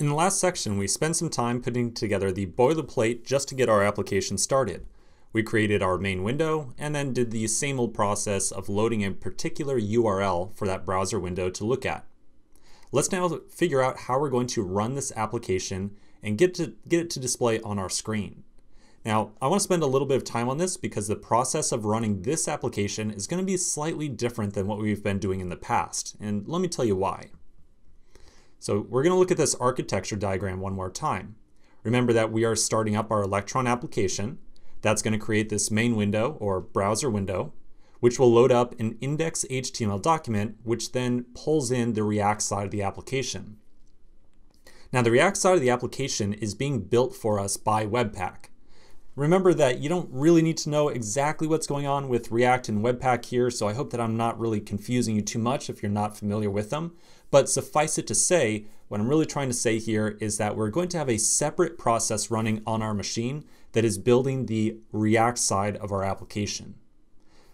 In the last section, we spent some time putting together the boilerplate just to get our application started. We created our main window and then did the same old process of loading a particular URL for that browser window to look at. Let's now figure out how we're going to run this application and get it to display on our screen. Now, I want to spend a little bit of time on this because the process of running this application is going to be slightly different than what we've been doing in the past, and let me tell you why. So we're going to look at this architecture diagram one more time. Remember that we are starting up our Electron application. That's going to create this main window or browser window, which will load up an index.html document, which then pulls in the React side of the application. Now, the React side of the application is being built for us by Webpack. Remember that you don't really need to know exactly what's going on with React and Webpack here, so I hope that I'm not really confusing you too much if you're not familiar with them. But suffice it to say, what I'm really trying to say here is that we're going to have a separate process running on our machine that is building the React side of our application.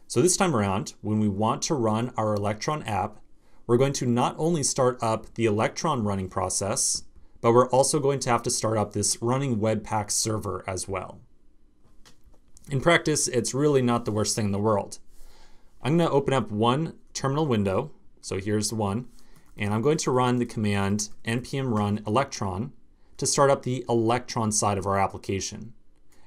So this time around, when we want to run our Electron app, we're going to not only start up the Electron running process, but we're also going to have to start up this running Webpack server as well. In practice, it's really not the worst thing in the world. I'm going to open up one terminal window, so here's the one, and I'm going to run the command npm run electron to start up the Electron side of our application.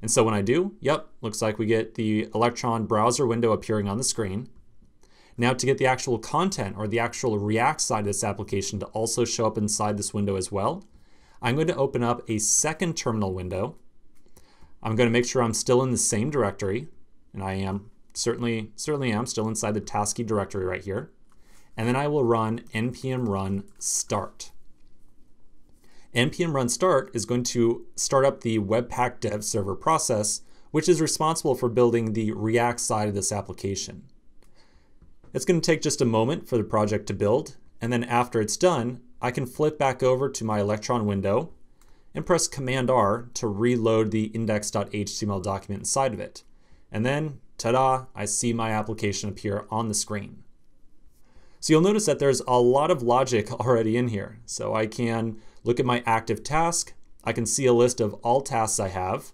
And so when I do, yep, looks like we get the Electron browser window appearing on the screen. Now to get the actual content or the actual React side of this application to also show up inside this window as well, I'm going to open up a second terminal window. I'm going to make sure I'm still in the same directory, and I am certainly am still inside the tasky directory right here. And then I will run npm run start. npm run start is going to start up the Webpack dev server process, which is responsible for building the React side of this application. It's going to take just a moment for the project to build, and then after it's done, I can flip back over to my Electron window and press Command-R to reload the index.html document inside of it. And then, ta-da, I see my application appear on the screen. So you'll notice that there's a lot of logic already in here. So I can look at my active task. I can see a list of all tasks I have.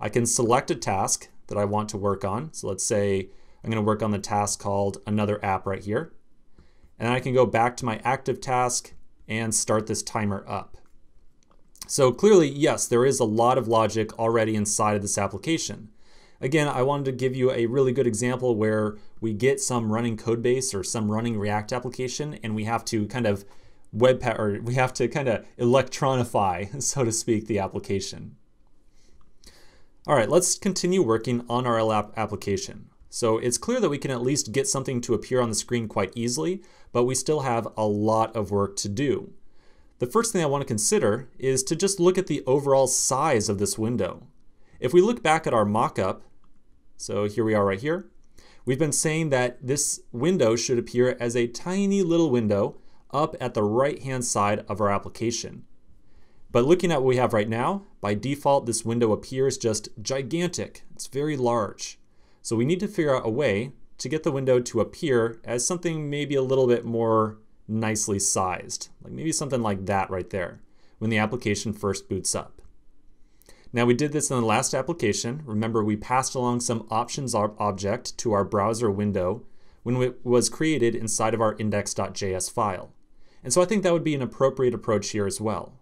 I can select a task that I want to work on. So let's say I'm going to work on the task called Another App right here. And I can go back to my active task and start this timer up. So clearly, yes, there is a lot of logic already inside of this application. Again, I wanted to give you a really good example where we get some running code base or some running React application, and we have to kind of electronify, so to speak, the application. All right, let's continue working on our application. So it's clear that we can at least get something to appear on the screen quite easily, but we still have a lot of work to do. The first thing I want to consider is to just look at the overall size of this window. If we look back at our mock-up, so here we are right here, we've been saying that this window should appear as a tiny little window up at the right-hand side of our application. But looking at what we have right now, by default this window appears just gigantic. It's very large. So we need to figure out a way to get the window to appear as something maybe a little bit more nicely sized, like maybe something like that right there when the application first boots up. Now we did this in the last application. Remember, we passed along some options object to our browser window when it was created inside of our index.js file. And so I think that would be an appropriate approach here as well.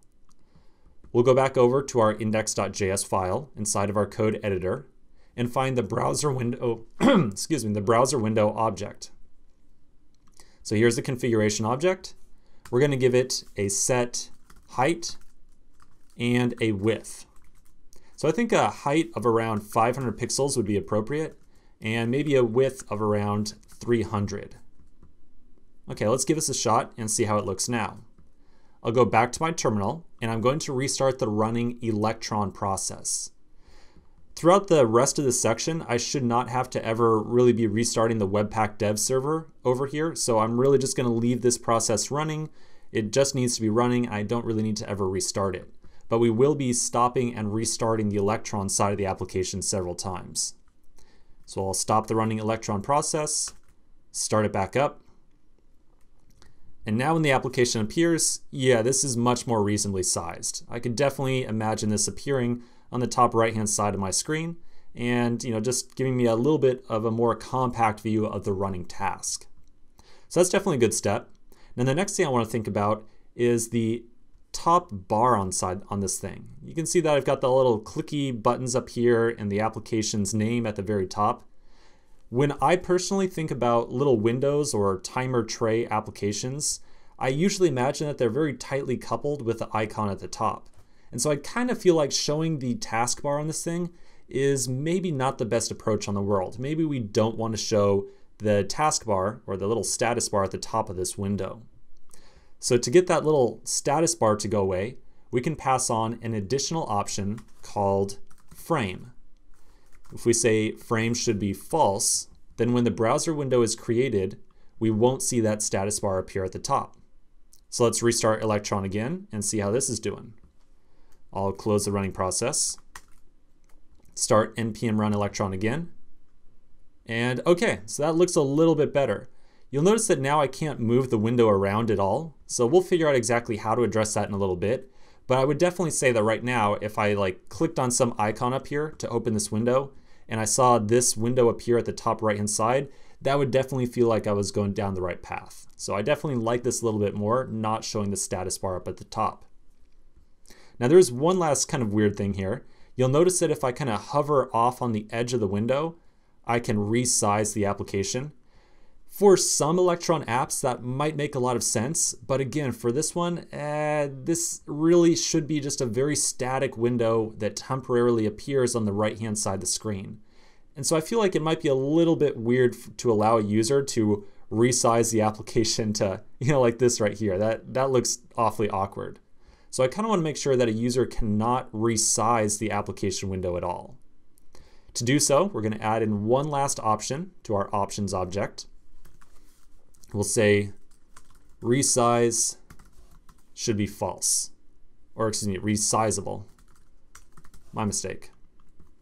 We'll go back over to our index.js file inside of our code editor and find the browser window, excuse me, the browser window object. So here's the configuration object. We're going to give it a set height and a width. So I think a height of around 500 pixels would be appropriate, and maybe a width of around 300. Okay, let's give this a shot and see how it looks now. I'll go back to my terminal, and I'm going to restart the running Electron process. Throughout the rest of this section, I should not have to ever really be restarting the Webpack dev server over here, so I'm really just going to leave this process running. It just needs to be running. I don't really need to ever restart it. But we will be stopping and restarting the Electron side of the application several times. So I'll stop the running Electron process, start it back up, And now when the application appears, yeah, this is much more reasonably sized. I could definitely imagine this appearing on the top right-hand side of my screen and, you know, just giving me a little bit of a more compact view of the running task. So that's definitely a good step. Now the next thing I want to think about is the top bar on this thing. You can see that I've got the little clicky buttons up here and the application's name at the very top. When I personally think about little windows or timer tray applications, I usually imagine that they're very tightly coupled with the icon at the top. And so I kind of feel like showing the taskbar on this thing is maybe not the best approach on the world. Maybe we don't want to show the taskbar or the little status bar at the top of this window. So to get that little status bar to go away, we can pass on an additional option called frame. If we say frame should be false, then when the browser window is created, we won't see that status bar appear at the top. So let's restart Electron again and see how this is doing. I'll close the running process, start npm run Electron again, and okay, so that looks a little bit better. You'll notice that now I can't move the window around at all, so we'll figure out exactly how to address that in a little bit. But I would definitely say that right now, if I like clicked on some icon up here to open this window, and I saw this window appear at the top right-hand side, that would definitely feel like I was going down the right path. So I definitely like this a little bit more, not showing the status bar up at the top. Now there's one last kind of weird thing here. You'll notice that if I kind of hover off on the edge of the window, I can resize the application. For some Electron apps, that might make a lot of sense, but again, for this one, this really should be just a very static window that temporarily appears on the right-hand side of the screen. And so I feel like it might be a little bit weird to allow a user to resize the application to, you know, like this right here. That looks awfully awkward. So I kind of want to make sure that a user cannot resize the application window at all. To do so, we're going to add in one last option to our options object. We'll say resize should be false, or excuse me, resizable. My mistake.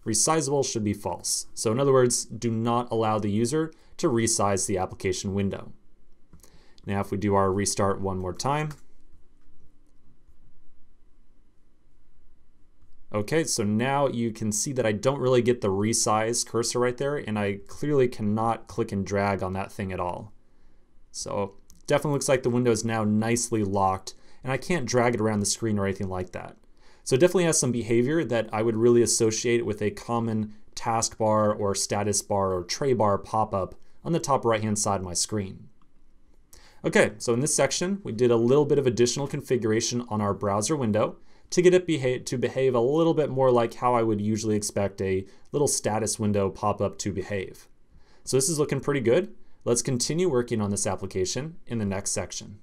Resizable should be false. So in other words, do not allow the user to resize the application window. Now if we do our restart one more time. Okay, so now you can see that I don't really get the resize cursor right there, and I clearly cannot click and drag on that thing at all. So definitely looks like the window is now nicely locked and I can't drag it around the screen or anything like that. So it definitely has some behavior that I would really associate with a common taskbar or status bar or tray bar pop-up on the top right-hand side of my screen. Okay, so in this section, we did a little bit of additional configuration on our browser window to get it to behave a little bit more like how I would usually expect a little status window pop-up to behave. So this is looking pretty good. Let's continue working on this application in the next section.